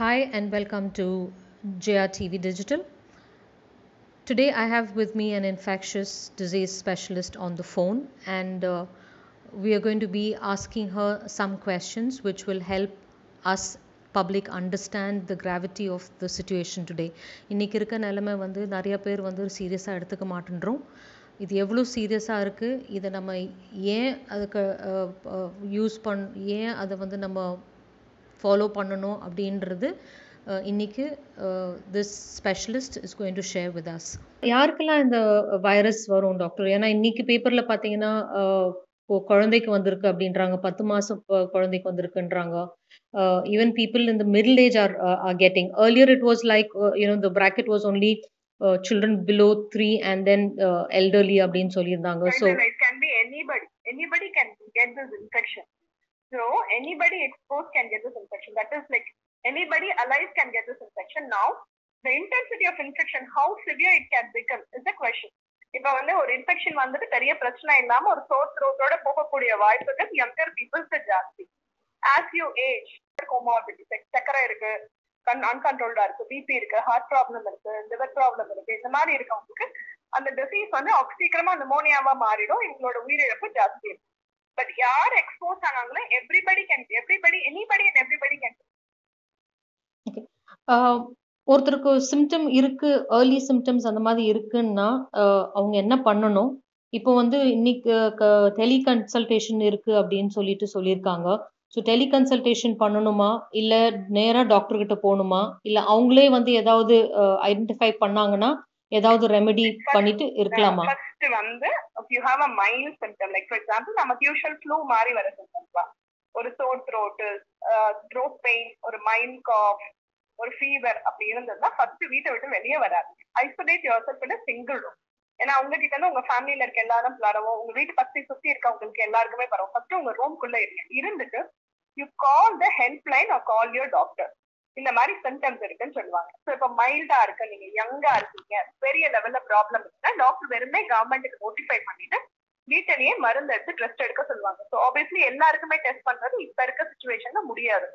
Hi and welcome to JRTV Digital. Today I have with me an infectious disease specialist on the phone, and we are going to be asking her some questions which will help us public understand the gravity of the situation today. இன்னைக்கு இருக்க நிலைமை வந்து நிறைய பேர் வந்து சீரியஸா எடுத்துக்க மாட்டேன்றோம். இது எவ்ளோ சீரியஸா இருக்கு, இத நம்ம ஏன் அதுக்கு யூஸ் பண்ண ஏன் அத வந்து நம்ம follow பண்ணனும் அப்படின்றது இன்னைக்கு this specialist is going to share with us. யாருக்கெல்லாம் இந்த வைரஸ் வரும் டாக்டர்? ஏனா இன்னைக்கு பேப்பர்ல பாத்தீங்கன்னா குழந்தைக்கு வந்திருக்கு அப்படின்றாங்க, 10 மாசம் குழந்தைக்கு வந்திருக்குன்றாங்க. Even people in the middle age are getting. Earlier it was like the bracket was only children below 3 and then elderly அப்படினு சொல்லிருந்தாங்க. So it can be anybody can get this infection. So anybody exposed can get this infection. That is, like, anybody alive can get this infection. Now, the intensity of infection, how severe it can become, is the question. If I want an infection, one that is very pressing, I or sore throat, or a poor body, why? Because younger people are jassy. As you age, comorbidities, like sugar, uncontrolled, BP, heart problem, liver problem, this many are coming. And the disease, one is oxycoma, pneumonia, or malaria. These are the very different jassy. But yaar exposed aanangala anybody and everybody can. Okay, ஒருத்தருக்கு symptom இருக்கு, early symptoms அந்த மாதிரி இருக்குன்னா அவங்க என்ன பண்ணனும்? இப்போ வந்து இன்னைக்கு டெலி கன்சல்டேஷன் இருக்கு அப்படினு சொல்லிருக்காங்க. சோ டெலி கன்சல்டேஷன் பண்ணனுமா இல்ல நேரா டாக்டர் கிட்ட போணுமா இல்ல அவங்களே வந்து ஏதாவது ஐடென்டிஃபை பண்ணாங்கன்னா ஏதாவது ரெமெடி பண்ணிட்டு இருக்கலாமா? வந்து if you have a mild symptom, like for example namak usual flu mari vara symptoms va or sore throat, throat pain, or mild cough, or fever apdi irundha first veeta vittu veliya varad. Isolate yourself in a single room. Ena unga kitta na unga family la irukka ellarum paravo unga veetu patti sutti irukka ungalku ellarkume paravo first unga room kulla irundittu you call the helpline or call your doctor. இந்த மாதிரி symptoms இருக்குன்னு சொல்லுவாங்க. So இப்ப மைல்டா இருக்கு, நீங்க யங்கா இருக்கீங்க, பெரிய லெவல்ல ப்ராப்ளம் இருக்குன்னா டாக்டர் வெறுமே கவர்மெண்ட்டுக்கு நோட்டிஃபை பண்ணிட்டு வீட்டிலேயே மருந்து எடுத்து டெஸ்ட் எடுக்க சொல்லுவாங்க. சோ ஆப்வியஸ்லி எல்லாருக்குமே டெஸ்ட் பண்றது இப்ப இருக்க சுச்சுவேஷன்ல முடியாது.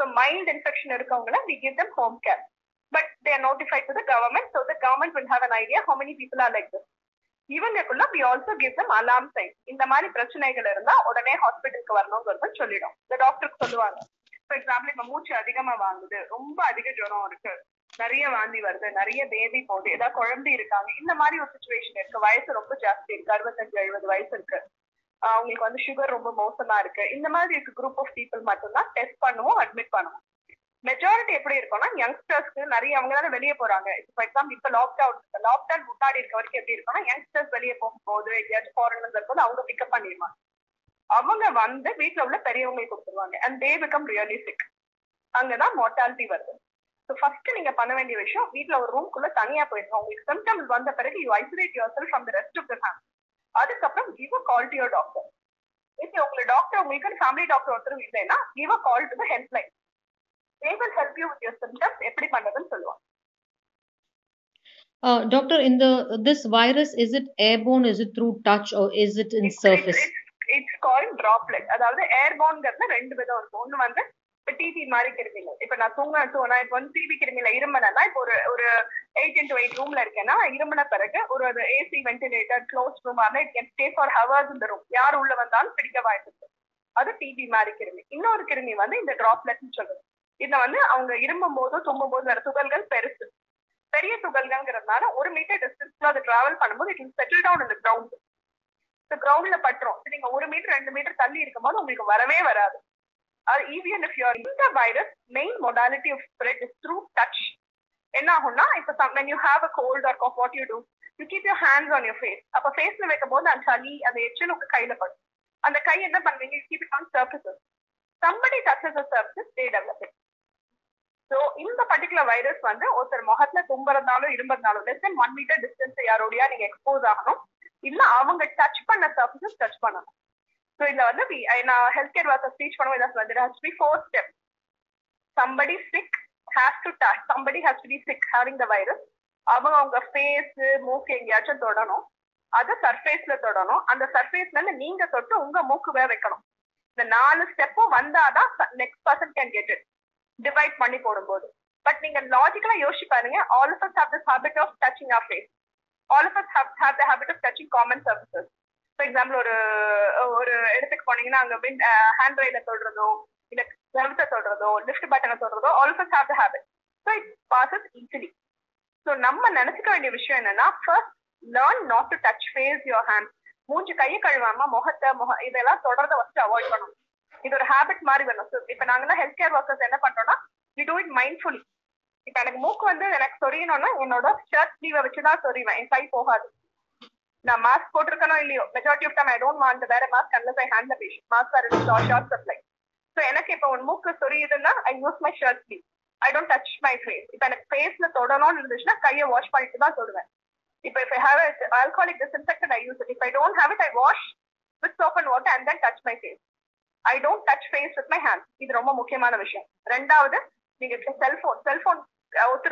சோ மைல்ட் இன்ஃபெக்ஷன் இருக்கவங்கள we give them home care, but they are notified to the government, so the government will have an idea how many people are like this. Even அதுக்குள்ள we also give them alarm signs. இந்த மாதிரி பிரச்சனைகள் இருந்தா உடனே ஹாஸ்பிடலுக்கு வரணும்னு சொல்லிடுவோம். The டாக்டருக்கு சொல்லுவாங்க. For example, இப்ப மூச்சு அதிகமா வாங்குது, ரொம்ப அதிக ஜுரம் இருக்கு, நிறைய வாந்தி வருது, நிறைய பேதி போகுது, ஏதாவது குழம்பு இருக்காங்க, இந்த மாதிரி ஒரு சுச்சுவேஷன் இருக்கு, வயசு ரொம்ப ஜாஸ்தி இருக்கு, 65-70 வயசு இருக்கு, அவங்களுக்கு வந்து சுகர் ரொம்ப மோசமா இருக்கு, இந்த மாதிரி இருக்கு குரூப் ஆஃப் பீப்புள் மட்டும்தான் டெஸ்ட் பண்ணுவோம், அட்மிட் பண்ணுவோம். மெஜாரிட்டி எப்படி இருக்கும்னா யங்ஸ்டர்ஸ்க்கு நிறைய அவங்க தானே வெளியே போறாங்க. ஃபார் எக்ஸாம்பிள் இப்ப லாக்டவுன் முன்னாடி இருக்க வரைக்கும் எப்படி இருக்கும்னா யங்ஸ்டர்ஸ் வெளியே போகும்போது எங்கேயாச்சும் ஃபாரின்ல இருக்கும்போது அவங்க பிக்கப் பண்ணிடுவாங்க, அவங்க வந்து வீட்டுல உள்ள பெரியவங்களுக்கு கொடுத்துருவாங்க, and they become really sick. அங்கதான் மோர்டாலிட்டி வருது. ஸோ ஃபர்ஸ்ட் நீங்க பண்ண வேண்டிய விஷயம் வீட்டுல ஒரு ரூம்குள்ள தனியா போயிருக்கோம், உங்களுக்கு சிம்டம்ஸ் வந்த பிறகு you isolate yourself from the rest of the family. அதுக்கப்புறம் give a call to your doctor. இப்போ உங்களோட டாக்டர் உங்களுக்கு ஃபேமிலி டாக்டர் ஒருத்தரும் இல்லைன்னா give a call to the helpline. They will help you with your symptoms, எப்படி பண்றதுன்னு சொல்லுவாங்க. Doctor, in this virus, is it airborne, is it through touch, or is it in surface? It's called droplet. அதாவது airborne ங்கிறது ரெண்டு விதம் இருக்கு. ஒன்னு வந்து இப்ப டிபி மாதிரி கிருமிகள், இப்ப நான் தூங்கினா இப்ப வந்து டிபி கிருமியில இரும்பினா இப்போ ஒரு 8x8 ரூம்ல இருக்கேன்னா இரும்பின பிறகு ஒரு ஏசி வென்டிலேட்டர் க்ளோஸ் ரூம் ஆனா it can stay for hours இந்த ரூம், யார் உள்ள வந்தாலும் பிடிக்க வாய்ப்பு இருக்கு. அது டிபி மாதிரி கிருமி. இன்னொரு கிருமி வந்து இந்த டிராப்லெட்னு சொல்றது. இதை வந்து அவங்க இரும்பும் போதோ தும்பும் போது வர துகள்கள் பெருசு, பெரிய துகள்கள்ங்கிறதுனால 1 மீட்டர் டிஸ்டன்ஸ்ல அது டிராவல் பண்ணும்போது இட் வில் செட்டில் டவுன் இந்த கிரவுண்ட். So groundல பட்றோம், நீங்க 1 மீட்டர் 2 மீட்டர் தள்ளி இருக்கும்போது உங்களுக்கு வரவே வராது. Even if you are in the virus, main modality of spread is through touch. என்ன ஆகும்னா இப்ப when you have a cold or cough, what you do, you keep your hands on your face. அப்ப ஃபேஸ்ல வைக்கும்போது அந்த சளி அந்த எச்சில் உங்க கையில படும், அந்த கை என்ன பண்ணுவீங்க, you keep it on surfaces. Somebody touches the surface, they develop it. So இந்த பர்டிகுலர் வைரஸ் வந்து ஒருத்தர் முகத்துல தும்பறதாலும் இரும்பறதாலும் less than 1 meter distance யாரோடயா நீங்க எக்ஸ்போஸ் ஆகணும், இல்ல அவங்க டச் பண்ண சர்ஃபேஸ் டச் பண்ணணும். சோ இதுல வந்து நான் ஹெல்த் கேர் வாஸ் ஸ்பீச் பண்ணுவோம், இதாஸ் வந்து there has to be 4 steps. Somebody sick has to touch, somebody has to be sick having the virus. அவங்க அவங்க ஃபேஸ் மூக்கு எங்கேயாச்சும் தொடணும், அது சர்ஃபேஸ்ல தொடணும், அந்த சர்ஃபேஸ்ல நீங்க தொட்டு உங்க மூக்கு வைக்கணும். இந்த 4 ஸ்டெப்பும் வந்தாதான் next person can get it. divide பண்ணி போடும்போது. But நீங்க லாஜிக்கலா யோசி பாருங்க, all of us have this habit of touching our face. All of us have the habit of touching common surfaces. For example, ஒரு இடத்துக்கு போனீங்கன்னா அங்க ஹேண்ட் ரைல தொடுறதோ இல்ல கிளவுஸை தொடுறதோ லிஃப்ட் பட்டனை தொடுறதோ all of us have the habit. So it passes easily. So நம்ம நினைச்சுக்க வேண்டிய விஷயம் என்னன்னா, first learn not to touch face, your hands. மூஞ்சி கையை கழுவாம முகத்தை இதெல்லாம் தொடர்றத ஃபர்ஸ்ட் அவாய்ட் பண்ணணும். இது ஒரு ஹேபிட் மாதிரி வரணும். ஸோ இப்போ நாங்கெல்லாம் ஹெல்த் கேர் ஒர்க்கர்ஸ் என்ன பண்றோம்னா, we do it mindfully. இப்போ எனக்கு மூக்கு வந்து எனக்கு சொரியணும்னா என்னோட ஷர்ட் ஸ்லீவை வச்சுதான் சொறிவேன், என் கை போகாது. நான் மாஸ்க் போட்டிருக்கனோ இல்லையோ, majority of time I don't want to wear mask unless I hand the patient. Mask are in short supply. So எனக்கு இப்போ ஒரு மூக்கு சொரியுதுன்னா I use my shirt sleeve, I don't touch my face. இப்போ எனக்கு ஃபேஸ்ல தொடணும்னு இருந்துச்சுன்னா கையை வாஷ் பண்ணிட்டு தான் தொடுவேன். If I have an alcoholic disinfectant, I use it. If I don't have it, I wash with soap and water and then touch my face. I don't touch face with my hands. இது ரொம்ப முக்கியமான விஷயம். ரெண்டாவது, நீங்க cellphone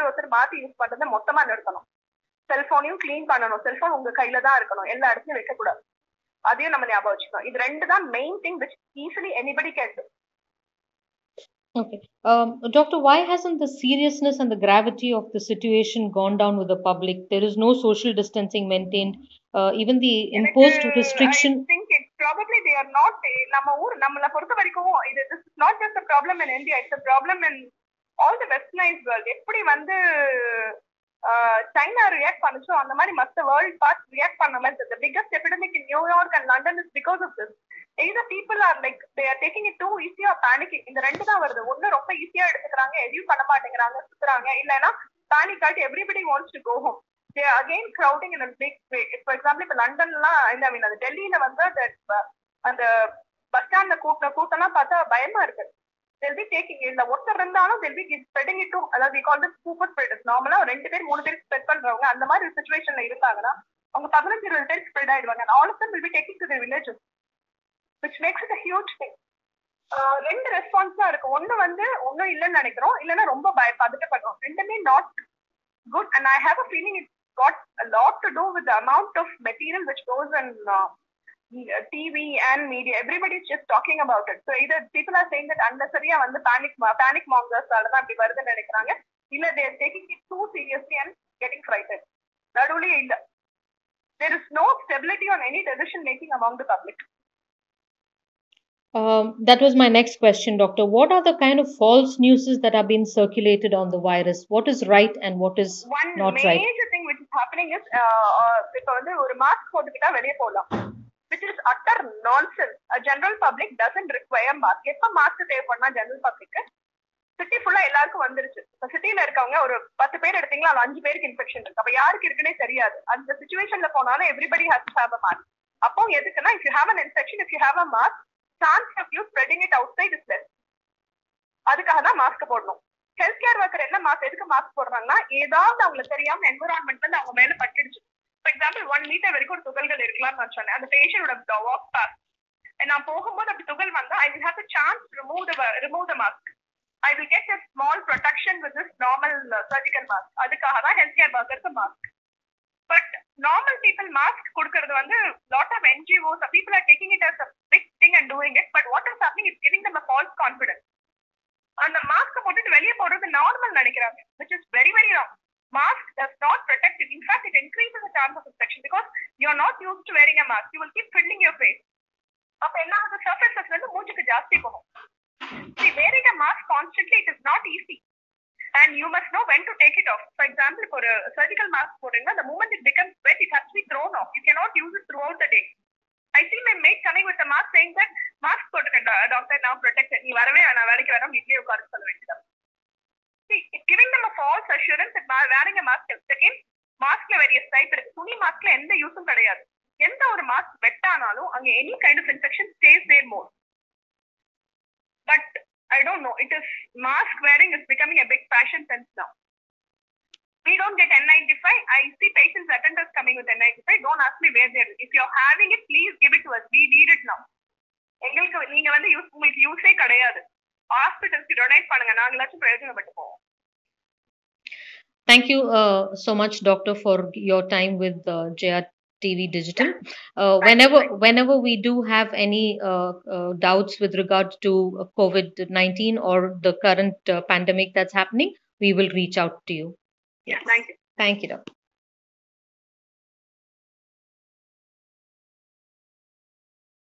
ஒருத்தர் மாத்தி use பண்றதை மொத்தமா நிறுத்தணும். செல்போனையும் கிளீன் பண்ணணும். செல்போன் உங்க கையில தான் இருக்கணும், எல்லா இடத்துலையும் வைக்கக்கூடாது. அதையும் நம்ம ஞாபகம் வச்சுக்கணும். இது ரெண்டு தான் main thing which easily anybody can do. Okay. Doctor, why hasn't the seriousness and the gravity of the situation gone down with the public? There is no social distancing maintained. Even the imposed restriction. I think it's probably they are not. This is not just a problem in India. It's a problem in all the westernized world. எப்படி வந்து China react பண்ணுச்சோ அந்த மாதிரி மத்த world parts react பண்ண மாதிரி. The biggest epidemic in New York and London is because of this. Either people are like they are taking it too easy or panicking. இந்த ரெண்டு தான் வருது. ஒன்னு ரொம்ப ஈஸியா எடுத்துக்கிறாங்க, எதையும் பண்ண மாட்டேங்கிறாங்க, சுத்துறாங்க. இல்லைன்னா பேனிக் ஆகிட்டு everybody wants to go home. They are again crowding in a big way. For example, இப்ப லண்டன்லாம் அது டெல்லியில வந்து அந்த பஸ் ஸ்டாண்ட்ல கூட்டம்லாம் பார்த்தா பயமா இருக்கு. They'll be taking it. The water இருந்தாலும் they'll be spreading it to, அதாவது we call this super spreaders. நார்மலா ரெண்டு பேர் மூணு பேர் ஸ்ப்ரெட் பண்றவங்க அந்த மாதிரி ஒரு சிச்சுவேஷன்ல இருக்காங்கன்னா அவங்க 15-20 பேர் ஸ்ப்ரெட் ஆயிடுவாங்க. And all of them will be taking to their villages, which makes it a huge thing. ரெண்டு ரெஸ்பான்ஸா இருக்கு. ஒன்னு வந்து ஒன்னும் இல்லைன்னு நினைக்கிறோம், இல்லைன்னா ரொம்ப பதட்டப்படுறோம். ரெண்டுமே not good. And I have a feeling it's got a lot to do with the amount of material which goes in TV and media. Everybody is just talking about it. So either people are saying that unnecessary and panic mongers are not being worthy of, either they are taking it too seriously and getting frightened. Not only there is no stability on any decision making among the public. That was my next question, Doctor. What are the kind of false news that are being circulated on the virus? What is right and what is not right? One major thing which is happening is people வந்து ஒரு mask போட்டுக்கிட்டா வெளியே போலாம். Which is utter nonsense. A general public doesn't require mask. எப்ப mask தேவைப்படுனா general பப்ளிக்கு city ஃபுல்லா எல்லாருக்கும் வந்துருச்சு. இப்போ சிட்டியில இருக்கவங்க ஒரு 10 பேர் எடுத்தீங்களா அது 5 பேருக்கு இன்ஃபெக்ஷன் இருக்கு. அப்ப யாருக்கு இருக்குன்னே தெரியாது. அந்த சிச்சுவேஷன்ல போனாலும் everybody has to have a mask. அப்போ எதுக்குன்னா, if you have an infection, if you have a mask, chance of you spreading it outside is less. அதுக்காக தான் மாஸ்க் போடணும். ஹெல்த் கேர் ஒர்க்கர் என்ன எதுக்கு மாஸ்க் போடுறாங்கன்னா, ஏதாவது அவங்களுக்கு தெரியாம என்விரான்மெண்ட்ல இருந்து அவங்க மேல பட்டுடுச்சு. For example, 1 meter வரைக்கும் ஒரு துகள்கள் இருக்கலாம்னு நான் சொன்னேன். அந்த பேஷண்டோட வாக் பாஸ் நான் போகும்போது அப்படி துகள் வந்தா I will have a chance to remove the mask. I will get a small protection with this normal surgical mask. அதுக்காக தான் ஹெல்த் கேர் ஒர்க்கருக்கு mask. But normal people mask கொடுக்கறது வந்து lot of NGOs people are taking it as a big thing and doing it. But what is happening is giving them a false confidence. அந்த mask போட்டுட்டு வெளியே போறது normal நினைக்கிறாங்க, which is very very wrong. Mask does not protect it. In fact, it increases the chance of infection because you are not used to wearing a mask. You will keep fiddling your face. அப்ப என்ன ஆகுது, surfaces வந்து மூஞ்சுக்கு ஜாஸ்தி போகும். See, wearing a mask constantly, it is not easy. And you must know when to take it off. For example, for a surgical mask போடுறீங்கன்னா, the moment it becomes wet, it has to be thrown off. You cannot use it throughout the day. I see my mate coming with a mask saying that, mask போட்டுக்கடா doctor, now protect it. நீ வரவே நான் வேலைக்கு வரேன், வீட்லயே உட்கார்ந்து சொல்ல வேண்டியது. It's giving them a false assurance that wearing a mask helps. Again, mask la various type irukku. Tuni mask la endha use um kedaiyadhu. Endha oru mask vettaanalum anga any kind of infection stays there more. But I don't know, it is mask wearing is becoming a big fashion sense now. We don't get N95. I see patients attenders coming with N95. Don't ask me where they are. If you are having it, please give it to us. We need it now. Engalukku neenga vandu use it use e kedaiyadhu. Hospitals donate பண்ணுங்க, நாங்களாச்சும் பிரயோஜனப்பட்டு போவோம். Thank you so much, Doctor, for your time with JRTV. TV Digital. Whenever we do have any doubts with regard to COVID-19 or the current pandemic that's happening, we will reach out to you. Yeah. Thank you. Thank you, Dr.